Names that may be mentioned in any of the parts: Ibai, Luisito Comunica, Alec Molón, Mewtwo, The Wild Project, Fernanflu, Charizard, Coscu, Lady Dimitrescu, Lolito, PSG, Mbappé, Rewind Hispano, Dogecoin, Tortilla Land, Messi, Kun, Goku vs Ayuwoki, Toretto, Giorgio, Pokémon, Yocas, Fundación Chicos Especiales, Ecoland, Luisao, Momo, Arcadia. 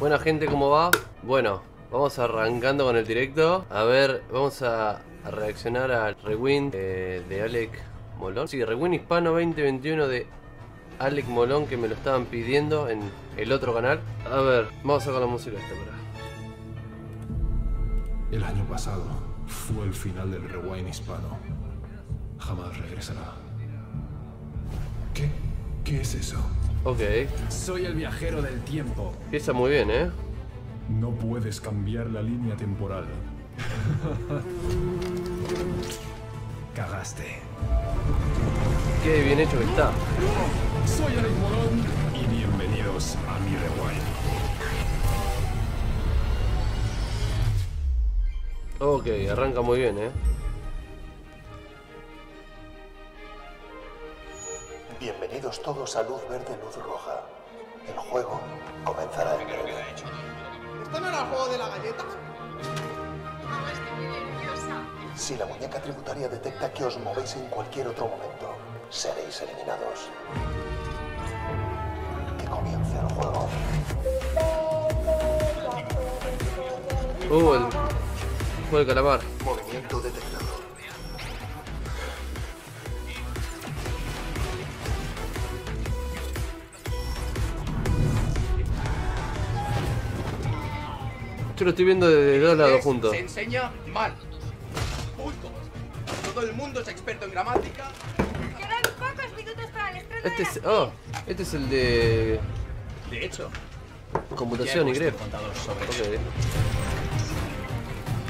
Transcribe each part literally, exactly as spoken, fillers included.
Buena gente, ¿cómo va? Bueno, vamos arrancando con el directo. A ver, vamos a reaccionar al rewind eh, de Alec Molón. Sí, rewind hispano veinte veintiuno de Alec Molón, que me lo estaban pidiendo en el otro canal. A ver, vamos a sacar la música esta para. El año pasado fue el final del rewind hispano. Jamás regresará. ¿Qué? ¿Qué es eso? Ok. Soy el viajero del tiempo. Está muy bien, ¿eh? No puedes cambiar la línea temporal. Cagaste. Qué bien hecho que está. Soy Alec Molón y bienvenidos a mi rewind. Ok, arranca muy bien, ¿eh? Bienvenidos todos a Luz Verde, Luz Roja. El juego comenzará en breve. ¿Esto no era el juego de la galleta? Mamá, estoy muy nerviosa. Si la muñeca tributaria detecta que os movéis en cualquier otro momento, seréis eliminados. Que comience el juego. Uh, el juego del calamar. Movimiento detectado. Yo lo estoy viendo de dos lados juntos. Se enseña mal. Punto. Todo el mundo es experto en gramática. Quedan pocos minutos para el estreno. Este es, oh, este es el de. De hecho. Computación y grep. Okay.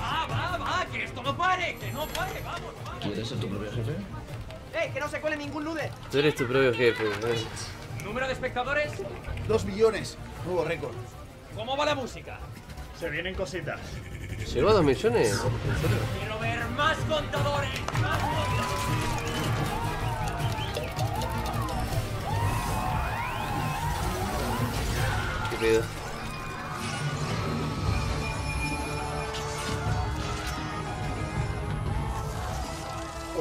Va, va, va, que esto no pare, que no pare, vamos, vamos. ¿Quieres ser tu propio jefe? ¡Eh, que no se cuele ningún nude! Tú eres tu propio jefe. ¿Eh? Número de espectadores: dos millones. Nuevo récord. ¿Cómo va la música? Se vienen cositas. ¿Lleva dos millones? Quiero ver más contadores. Más contadores. Qué pedo.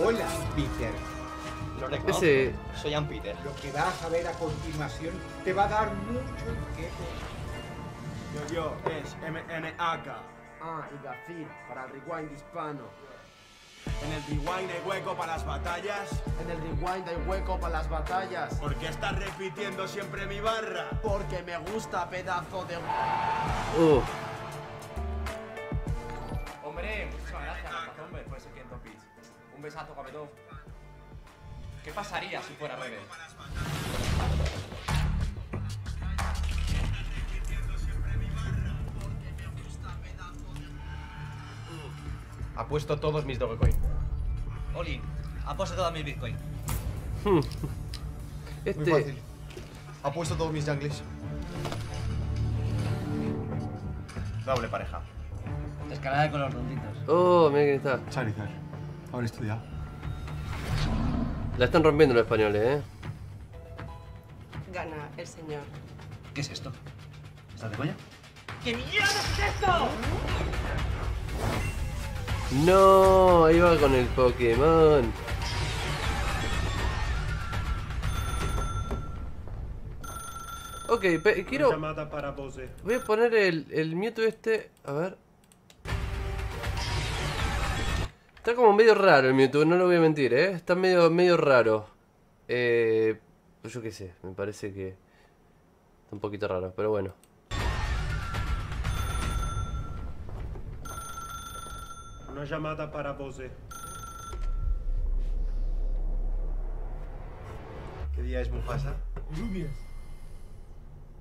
Hola, Peter. Lo reconozco. Ese... Soy Ann Peter. Lo que vas a ver a continuación te va a dar mucho que... Yo es M N A K. Ah, y Gafir, para el rewind hispano. En el rewind hay hueco para las batallas. En el rewind hay hueco para las batallas. ¿Por qué estás repitiendo siempre mi barra? Porque me gusta, pedazo de... Uh. Hombre, muchísimas gracias, hombre, por ese quinto pitch. Un besazo, capetón. ¿Qué pasaría si fuera Rebe? Apuesto todos mis Dogecoin. Olin, apuesto todas mis Bitcoin. Este... Muy fácil. Apuesto todos mis jungles. Doble pareja. Escalada con los ronditos. Oh, mira quién está. Charizard. Ahora estudiado. La están rompiendo los españoles, ¿eh? Gana el señor. ¿Qué es esto? ¿Estás de coña? ¡Qué mierda es esto! No, ahí va con el Pokémon. Ok, quiero... Voy a poner el, el Mewtwo este. A ver. Está como medio raro el Mewtwo, no lo voy a mentir, ¿eh? Está medio, medio raro. Eh, yo qué sé, me parece que... Está un poquito raro, pero bueno. Una llamada para Bose. ¿Qué día es, Mufasa? Lunes.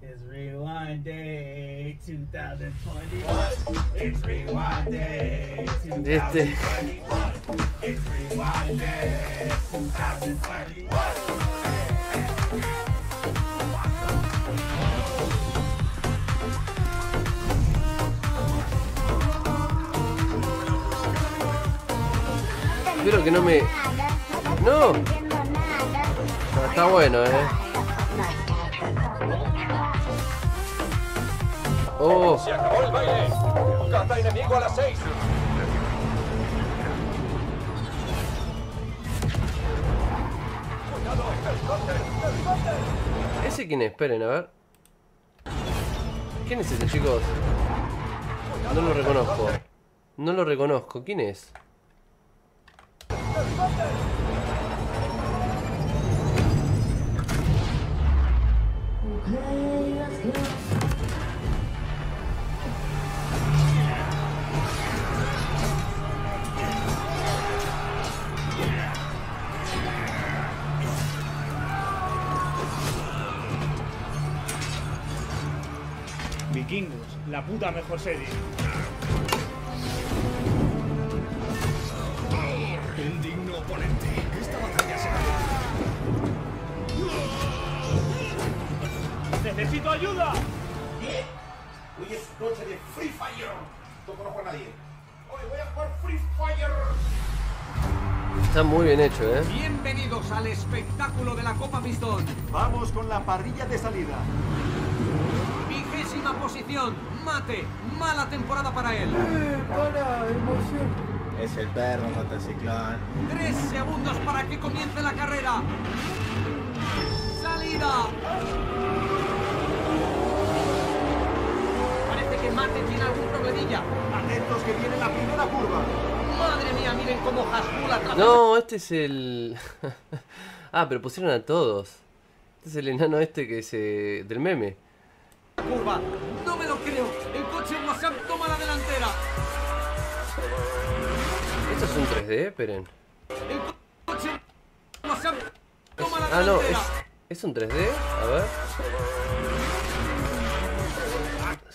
It's Rewind Day dos mil veintiuno. It's Rewind Day dos mil veintiuno. It's Rewind Day dos mil veintiuno. Espero que no me... ¡No! Pero está bueno, ¿eh? ¡Oh! ¡Se acabó el baile! ¡Caza enemigo a las seis! ¿Ese quién es? Esperen, a ver. ¿Quién es ese, chicos? No lo reconozco. No lo reconozco. ¿Quién es? Vikingos, la puta mejor serie. Indigno oponente. Esta batalla se va. ¡Necesito ayuda! ¿Eh? Hoy es noche de Free Fire. No conozco a nadie. Hoy voy a jugar Free Fire. Está muy bien hecho, ¿eh? Bienvenidos al espectáculo de la Copa Pistón. Vamos con la parrilla de salida. Vigésima posición, mate, mala temporada para él. Eh, para, emoción. Es el perro motociclón. Tres segundos para que comience la carrera. Salida. Parece que Mate tiene algún problemilla. Atentos que viene la primera curva. Madre mía, miren cómo jascula. No, este es el... ah, pero pusieron a todos. Este es el enano este que se... del meme. Curva. No me lo creo. El coche WhatsApp toma la delantera. Esto es un tres D, esperen. Ah, no, es, es un tres D. A ver.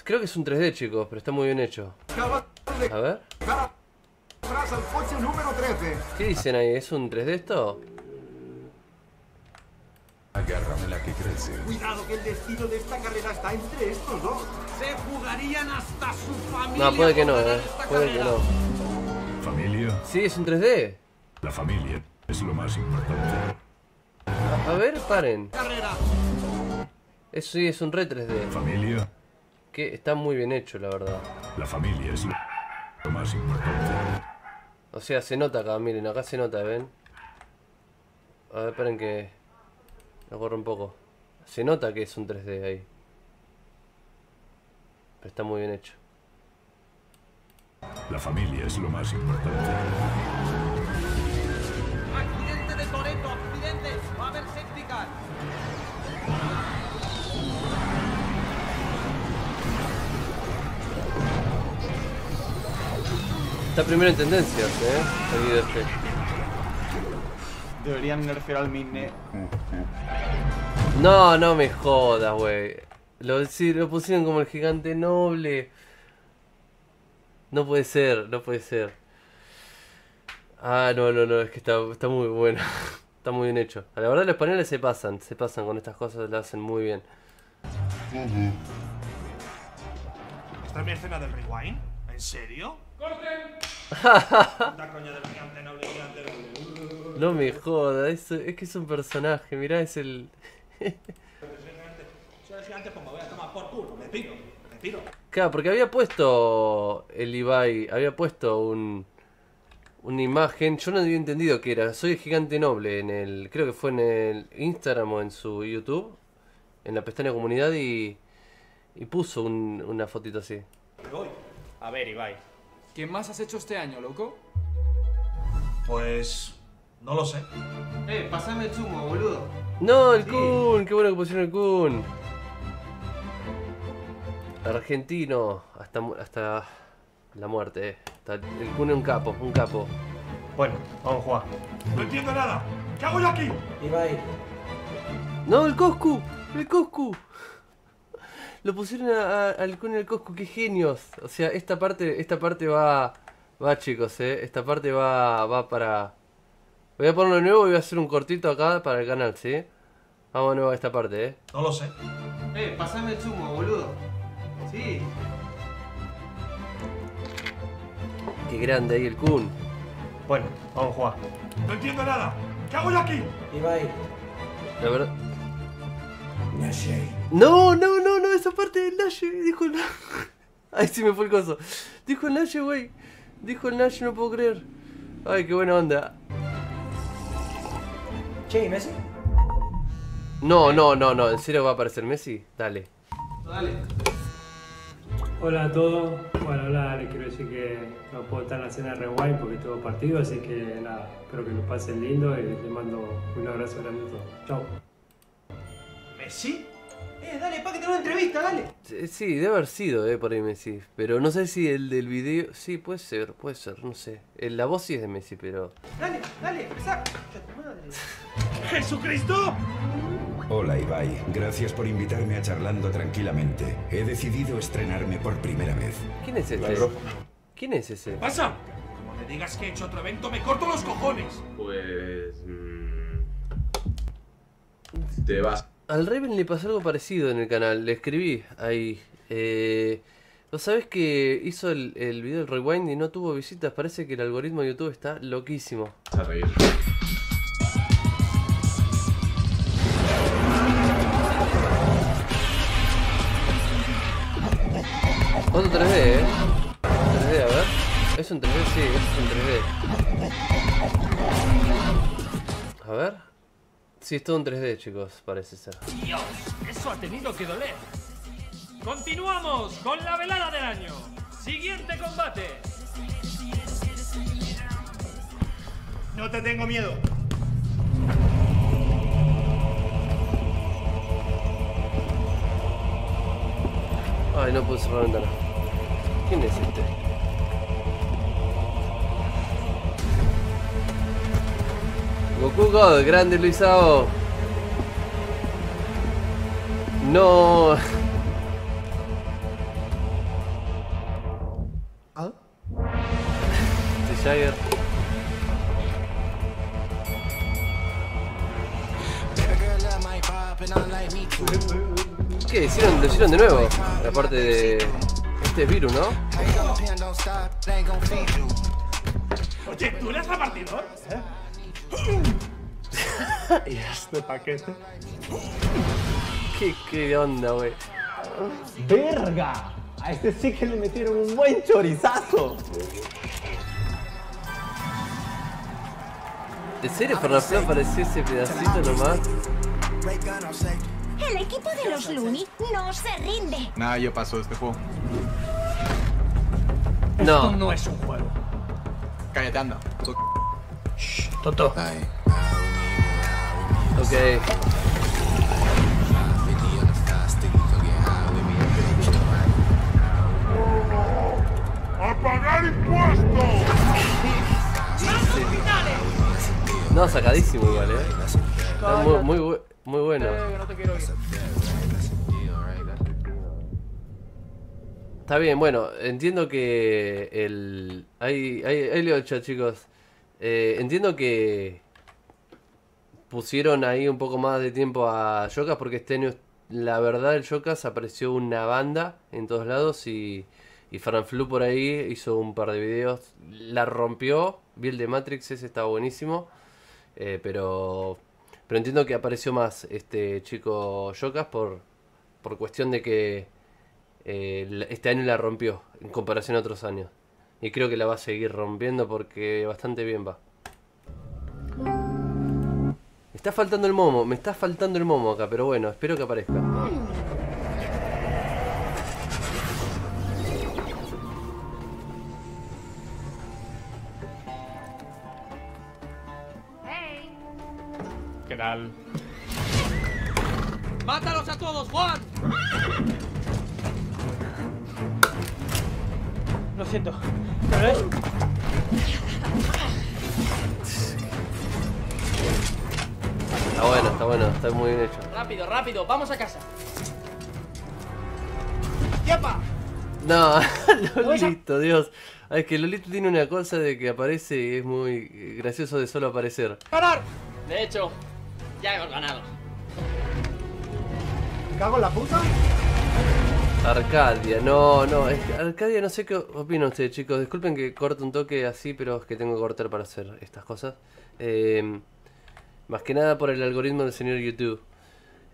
Creo que es un tres D, chicos, pero está muy bien hecho. A ver. ¿Qué dicen ahí? ¿Es un tres D esto? Agárrame la que crece. Cuidado que el destino de esta carrera está entre estos dos. Se jugarían hasta su familia. No, puede que no, eh. Puede que no. Familia. Sí, es un tres D. La familia es lo más importante. A ver, paren. Eso sí, es un re tres D. Familia. Que está muy bien hecho, la verdad. La familia es lo más importante. O sea, se nota acá, miren, acá se nota, ¿ven? A ver, paren que... lo corro un poco. Se nota que es un tres D ahí. Pero está muy bien hecho. La familia es lo más importante. Accidente de Toretto, accidente. Va a haber safety car. Está primero en tendencias, eh. El video este. Deberían nerfear al Minne. No, no me jodas, güey. Lo, sí, lo pusieron como el gigante noble. No puede ser, no puede ser. Ah, no, no, no, es que está, está muy bueno. Está muy bien hecho. A la verdad los españoles se pasan, se pasan con estas cosas, lo hacen muy bien. ¿Esta es mi escena del rewind? ¿En serio? ¡Corten! No me jodas, es, es que es un personaje, mirá, es el... Soy gigante, pues me voy a tomar por culo, me tiro. Claro, porque había puesto el Ibai, había puesto un, una imagen, yo no había entendido qué era, soy el gigante noble en el, creo que fue en el Instagram o en su YouTube, en la pestaña comunidad y, y puso un, una fotito así. A ver, Ibai, ¿qué más has hecho este año, loco? Pues... no lo sé. Eh, pásame el zumo, boludo. No, el sí. Kun, qué bueno que pusieron el Kun. Argentino, hasta, hasta la muerte, eh. Hasta el Kun es un capo, un capo. Bueno, vamos a jugar. No entiendo nada. ¿Qué hago yo aquí? Ibai. No, el Coscu, el Coscu. Lo pusieron a, a, al Kun y al Coscu, qué genios. O sea, esta parte, esta parte va, va chicos, eh. Esta parte va, va para... Voy a ponerlo de nuevo y voy a hacer un cortito acá para el canal, ¿sí? Vamos de nuevo a esta parte, eh. No lo sé. Eh, pasame el zumo, boludo. Sí. Qué grande ahí el Kun. Bueno, vamos a jugar. No entiendo nada. ¿Qué hago yo aquí? Ibai. La verdad. Nashi. No, no, no, no, esa parte del Nashi. Dijo el Nashi. Ahí sí me fue el coso. Dijo el Nashi, güey. Dijo el Nashi, no puedo creer. Ay, qué buena onda. Che, ¿y Messi? No, no, no, no. ¿En serio va a aparecer Messi? Dale. Dale. Hola a todos. Bueno, nada, les quiero decir que no puedo estar en la cena de Rewind porque tengo partido, así que nada, espero que lo pasen lindo y les mando un abrazo grande a todos. Chao. ¿Messi? Eh, dale, pa, que tengo una entrevista, dale. Sí, debe haber sido, eh, por ahí Messi. Pero no sé si el del video... Sí, puede ser, puede ser, no sé. La voz sí es de Messi, pero... Dale, dale, saca. ¡Jesucristo! Hola Ibai, gracias por invitarme a Charlando Tranquilamente. He decidido estrenarme por primera vez. ¿Quién es este? ¿Quién es ese? ¿Qué pasa? Como te digas que he hecho otro evento, me corto los cojones. Pues... Mmm... Te vas. Al Raven le pasó algo parecido en el canal, le escribí ahí. Eh... ¿No sabes que hizo el, el video del Rewind y no tuvo visitas? Parece que el algoritmo de YouTube está loquísimo. A reír. Otro tres D, eh. tres D, a ver. ¿Es un tres D? Sí, es un tres D. A ver. Sí, es todo un tres D, chicos, parece ser. Dios, eso ha tenido que doler. Continuamos con la velada del año. Siguiente combate. No te tengo miedo. Ay, no puedo cerrar la ventana. ¿Quién es este? Goku God, grande Luisao. No. ¿Ah? The Jagger. ¿Qué? ¿Hicieron, lo hicieron de nuevo? La parte de... Este es virus, ¿no? Oye, ¿tú le has repartido? ¿Eh? Y este paquete. ¿Qué, qué onda, güey? ¡Verga! A este sí que le metieron un buen chorizazo. ¿En serio, Fernanflu apareció ese pedacito nomás? El equipo de los Looney no se rinde. Nah, yo paso este juego. No. Esto no es un juego. Cállate, anda. Shh, Toto. Ay. Ok. ¡A pagar impuestos! ¡Saltos finales! No, sacadísimo igual, eh. Está muy, muy bueno. Muy bueno. Eh, no te quiero ir. Está bien, bueno, entiendo que el... Ahí, ahí, ahí leo el chat, chicos. Eh, entiendo que pusieron ahí un poco más de tiempo a Yocas porque este año, la verdad, el Yocas apareció una banda en todos lados y, y Fernanflu por ahí hizo un par de videos. La rompió, vi el de Matrix, ese estaba buenísimo, eh, pero... Pero entiendo que apareció más este chico Yocas por, por cuestión de que eh, este año la rompió en comparación a otros años. Y creo que la va a seguir rompiendo porque bastante bien va. Me está faltando el Momo, me está faltando el Momo acá, pero bueno, espero que aparezca. ¡Mátalos a todos, Juan! Lo siento, ¿pero es? Está bueno, está bueno, está muy bien hecho. Rápido, rápido, vamos a casa. ¡Yepa! No, Lolito, Dios. Es que Lolito tiene una cosa de que aparece y es muy gracioso de solo aparecer. ¡Parar! De hecho... Ya hemos ganado. ¿Cago en la puta? Arcadia, no, no. Es que Arcadia, no sé qué opinan ustedes, chicos. Disculpen que corte un toque así, pero es que tengo que cortar para hacer estas cosas. Eh, más que nada por el algoritmo del señor YouTube.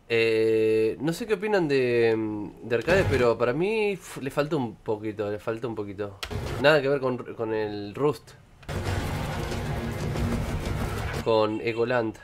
Eh, no sé qué opinan de, de Arcadia, pero para mí pff, le falta un poquito, le falta un poquito. Nada que ver con, con el Rust. Con Ecoland.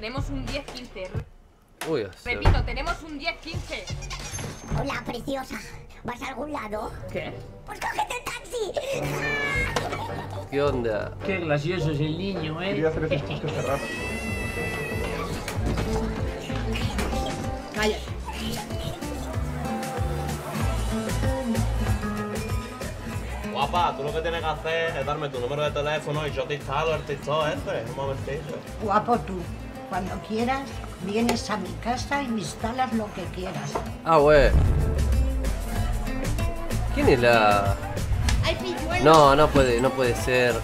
tenemos un diez quince. Uy, repito, sea. tenemos un diez quince. Hola, preciosa. ¿Vas a algún lado? ¿Qué? Pues cógete el taxi. ¿Qué onda? Qué gracioso es el niño, eh. Quería hacer esos chistes cerrados. Cállate. Guapa, tú lo que tienes que hacer es darme tu número de teléfono y yo te instalo el TikTok ese, un momentito. Guapo tú, cuando quieras vienes a mi casa y me instalas lo que quieras. Ah, güey. ¿Quién es la...? No, no puede, no puede ser.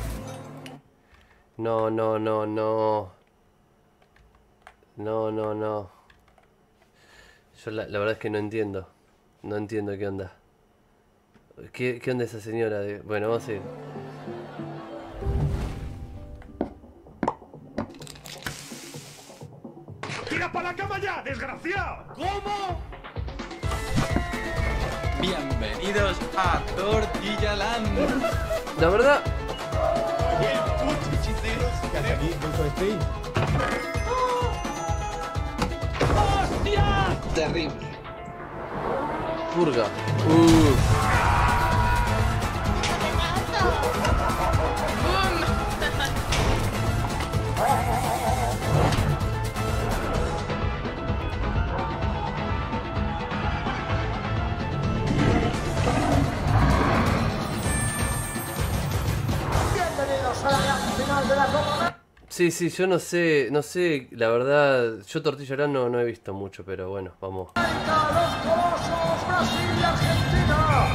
No, no, no, no. No, no, no. Yo la, la verdad es que no entiendo. No entiendo qué onda. ¿Qué, qué onda esa señora? Bueno, vamos a ir. ¡Tira para la cama ya, desgraciado! ¿Cómo? Bienvenidos a Tortilla Land. La verdad... ¡Qué puto chistero! ¿Qué hace aquí? ¿Cuánto estoy? ¡Hostia! Terrible. Purga. Sí, sí, yo no sé, no sé, la verdad, yo Tortilla Land no, no he visto mucho, pero bueno, vamos. Los colosos, Brasil y Argentina.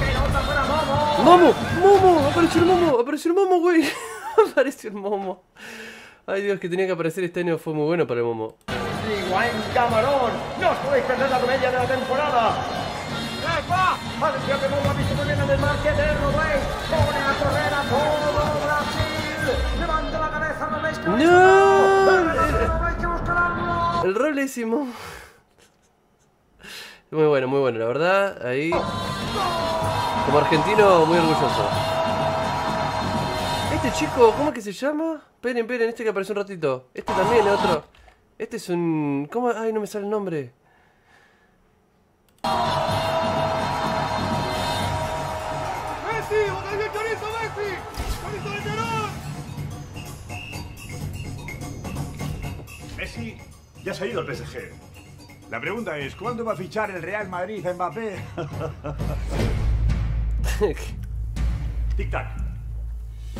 Pelota para Momo. Momo, Momo, apareció el Momo, apareció el Momo, güey. Apareció el Momo. Ay, Dios, que tenía que aparecer este año, fue muy bueno para el Momo. Igual camarón, no os podéis perder la comedia de la temporada. ¡Epa! Atención que Momo ha visto muy bien en el marquete, no veis. Pone a correr a todo Brasil. Levanta la cabeza. ¡No! El, el rolísimo. Muy bueno, muy bueno, la verdad. Ahí. Como argentino, muy orgulloso. Este chico, ¿cómo es que se llama? Esperen, esperen, este que apareció un ratito. Este también, el otro. Este es un... ¿Cómo? Ay, no me sale el nombre. Messi ya se ha ido al P S G. La pregunta es, ¿cuándo va a fichar el Real Madrid a Mbappé? Tic-tac.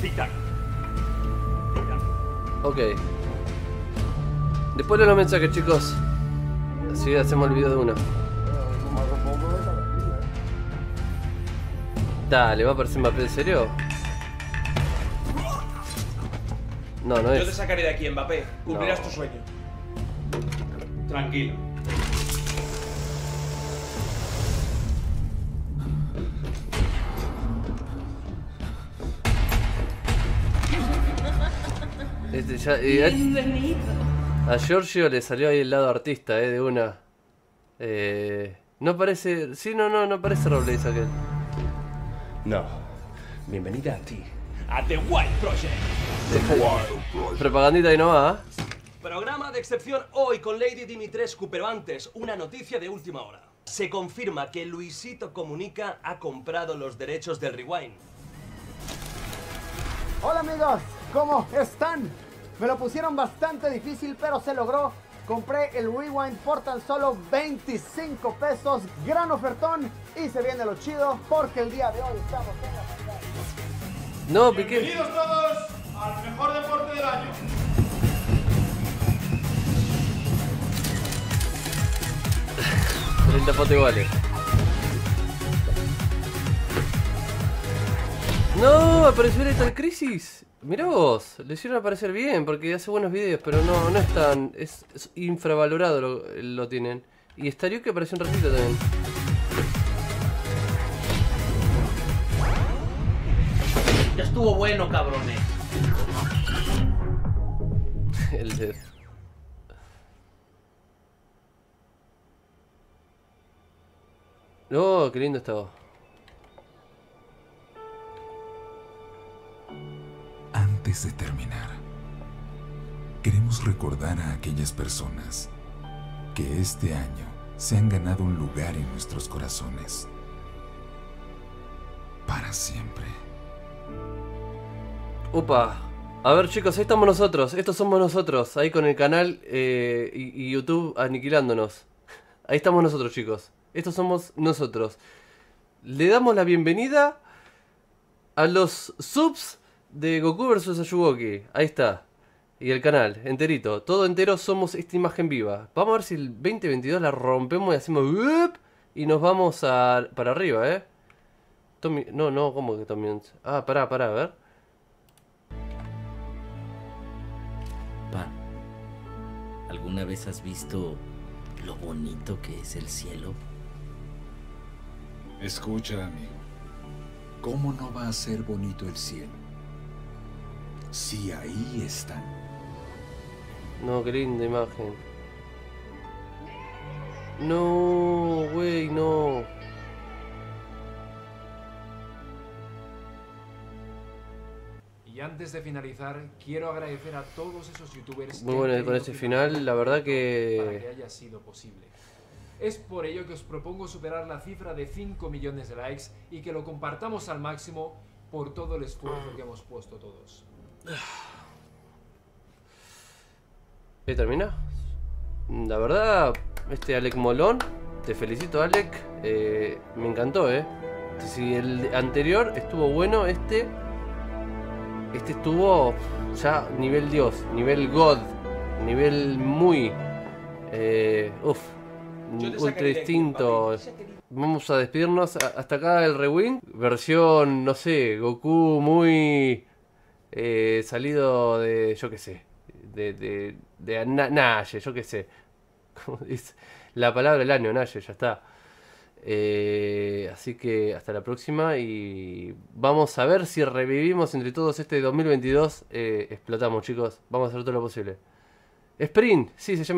Tic-tac. Ok. Después de los mensajes, chicos. Así hacemos el video de uno. Dale, ¿va a aparecer Mbappé en serio? No, no es. Yo te sacaré de aquí, Mbappé. Cumplirás no. tu sueño. Tranquilo. Este ya, eh, a, a Giorgio le salió ahí el lado artista, eh, de una. Eh, no parece. Sí, no, no, no parece Robles aquel. No. Bienvenida a ti. A The Wild Project. The Wild Project. Propagandita y no va. Programa de excepción hoy con Lady Dimitrescu, pero antes, una noticia de última hora. Se confirma que Luisito Comunica ha comprado los derechos del Rewind. Hola amigos, ¿cómo están? Me lo pusieron bastante difícil, pero se logró. Compré el Rewind por tan solo veinticinco pesos, gran ofertón, y se viene lo chido porque el día de hoy estamos en la pantalla. No, Piqué. Bienvenidos todos al mejor deporte del año. treinta fotos iguales. No, apareció en esta crisis. Mirá vos, lo hicieron aparecer bien porque hace buenos videos, pero no, no es tan. Es, es infravalorado lo, lo tienen. Y estaría que apareció un ratito también. Ya estuvo bueno, cabrones. El de... Oh, qué lindo estaba. Antes de terminar, Queremos recordar a aquellas personas que este año se han ganado un lugar en nuestros corazones. Para siempre. Upa. A ver, chicos, ahí estamos nosotros. Estos somos nosotros. Ahí con el canal eh, y, y YouTube aniquilándonos. Ahí estamos nosotros, chicos. Estos somos nosotros. Le damos la bienvenida a los subs de Goku vs Ayuwoki. Ahí está. Y el canal, enterito. Todo entero somos esta imagen viva. Vamos a ver si el veinte veintidós la rompemos y hacemos... Y nos vamos a... para arriba, ¿eh? Tommy... No, no, ¿cómo que Tommy? Ah, pará, pará, a ver. Pa, ¿alguna vez has visto lo bonito que es el cielo? Escucha, amigo. ¿Cómo no va a ser bonito el cielo? Sí, ahí están. No, qué linda imagen. No, güey, no. Y antes de finalizar, quiero agradecer a todos esos youtubers. Muy bueno, con este final, la verdad que... Para que haya sido posible. Es por ello que os propongo superar la cifra de cinco millones de likes y que lo compartamos al máximo por todo el esfuerzo que hemos puesto todos. ¿Y termina? La verdad, este Alec Molón, te felicito, Alec. Eh, me encantó, ¿eh? Si el anterior estuvo bueno, este... Este estuvo ya nivel Dios, nivel God, nivel muy... Eh, uf, ultra distinto. Vamos a despedirnos. Hasta acá el rewind. Versión, no sé, Goku muy... Eh, salido de, yo qué sé, de, de, de na, Naye, yo qué sé, como dice la palabra del año, Naye, ya está. Eh, así que hasta la próxima y vamos a ver si revivimos entre todos este dos mil veintidós. Eh, explotamos, chicos, vamos a hacer todo lo posible. Sprint, sí, se llama.